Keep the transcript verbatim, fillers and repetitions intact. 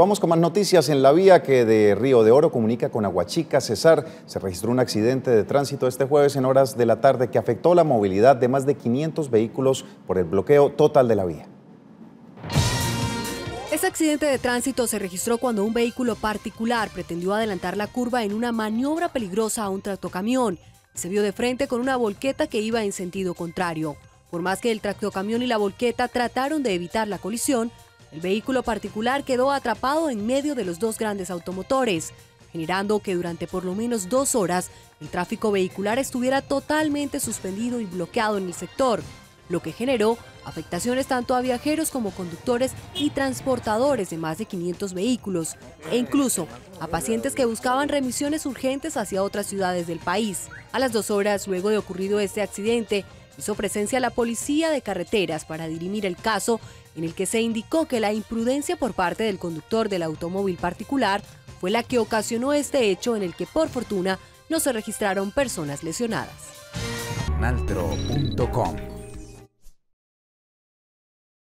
Vamos con más noticias. En la vía que de Río de Oro comunica con Aguachica, Cesar, se registró un accidente de tránsito este jueves en horas de la tarde que afectó la movilidad de más de quinientos vehículos por el bloqueo total de la vía. Este accidente de tránsito se registró cuando un vehículo particular pretendió adelantar la curva en una maniobra peligrosa a un tractocamión. Se vio de frente con una volqueta que iba en sentido contrario. Por más que el tractocamión y la volqueta trataron de evitar la colisión, el vehículo particular quedó atrapado en medio de los dos grandes automotores, generando que durante por lo menos dos horas el tráfico vehicular estuviera totalmente suspendido y bloqueado en el sector, lo que generó afectaciones tanto a viajeros como conductores y transportadores de más de quinientos vehículos, e incluso a pacientes que buscaban remisiones urgentes hacia otras ciudades del país. A las dos horas luego de ocurrido este accidente, hizo presencia la Policía de Carreteras para dirimir el caso, en el que se indicó que la imprudencia por parte del conductor del automóvil particular fue la que ocasionó este hecho, en el que por fortuna no se registraron personas lesionadas.